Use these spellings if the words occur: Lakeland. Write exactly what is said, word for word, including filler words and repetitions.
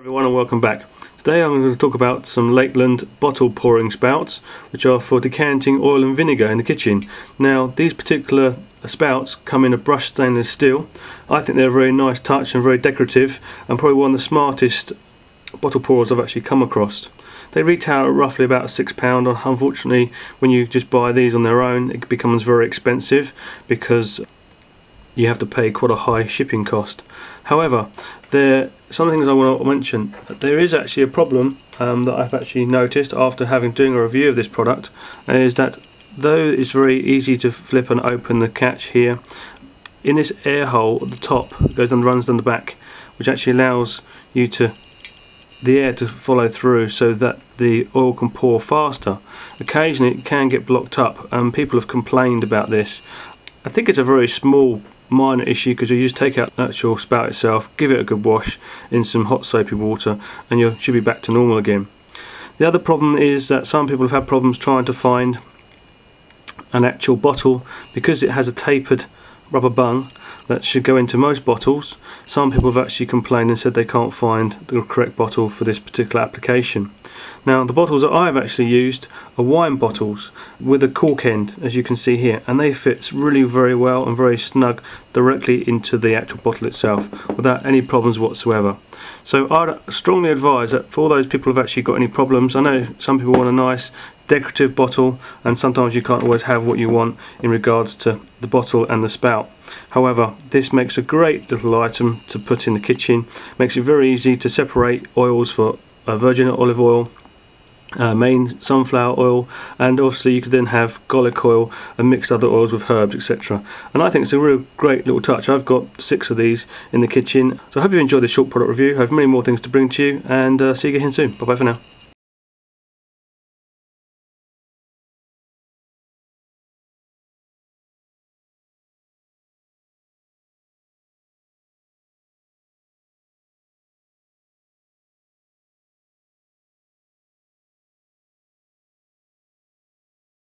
Everyone and welcome back. Today I'm going to talk about some Lakeland bottle pouring spouts, which are for decanting oil and vinegar in the kitchen. Now these particular spouts come in a brushed stainless steel. I think they're a very nice touch and very decorative, and probably one of the smartest bottle pourers I've actually come across. They retail at roughly about six pounds. Unfortunately, when you just buy these on their own, it becomes very expensive because you have to pay quite a high shipping cost. However, there some things I want to mention. There is actually a problem um, that I've actually noticed after having doing a review of this product, is that though it's very easy to flip and open the catch here, in this air hole at the top goes and runs down the back, which actually allows you to the air to follow through so that the oil can pour faster. Occasionally it can get blocked up, and people have complained about this. I think it's a very small minor issue, because you just take out the actual spout itself, give it a good wash in some hot soapy water, and you should be back to normal again. The other problem is that some people have had problems trying to find an actual bottle, because it has a tapered rubber bung that should go into most bottles. Some people have actually complained and said they can't find the correct bottle for this particular application. Now the bottles that I've actually used are wine bottles with a cork end, as you can see here, and they fit really very well and very snug directly into the actual bottle itself without any problems whatsoever. So I'd strongly advise that for all those people who have actually got any problems, I know some people want a nice decorative bottle, and sometimes you can't always have what you want in regards to the bottle and the spout. However, this makes a great little item to put in the kitchen. Makes it very easy to separate oils for uh, virgin olive oil, uh, main sunflower oil, and obviously you could then have garlic oil and mixed other oils with herbs, et cetera. And I think it's a real great little touch. I've got six of these in the kitchen. So I hope you enjoyed this short product review. I have many more things to bring to you, and uh, see you again soon. Bye bye for now.